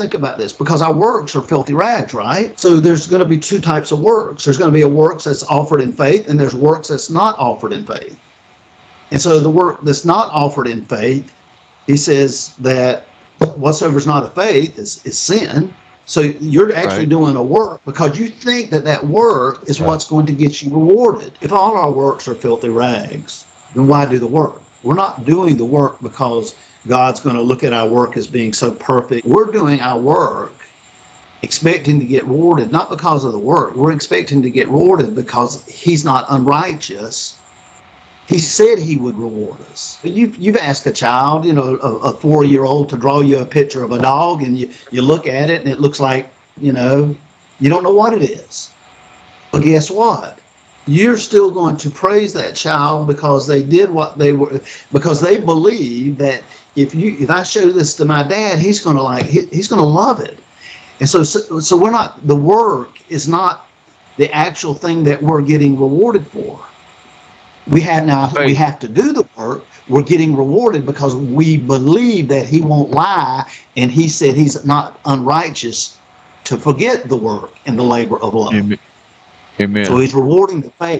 think about this, because our works are filthy rags, right? So there's going to be two types of works. There's going to be a works that's offered in faith, and there's works that's not offered in faith. And so the work that's not offered in faith, he says that whatsoever is not of faith is sin. So you're actually doing a work because you think that that work is what's going to get you rewarded. If all our works are filthy rags, then why do the work? We're not doing the work because God's going to look at our work as being so perfect. We're doing our work expecting to get rewarded, not because of the work. We're expecting to get rewarded because he's not unrighteous. He said he would reward us. You've asked a child, you know, a four-year-old to draw you a picture of a dog, and you look at it, and it looks like, you know, you don't know what it is. But guess what? You're still going to praise that child because they did what they were, because they believe that if I show this to my dad, he's going to he's going to love it. And so we're not, the work is not the actual thing that we're getting rewarded for. We have to do the work. We're getting rewarded because we believe that he won't lie, and he said he's not unrighteous to forget the work and the labor of love. Amen. So he's rewarding the faith.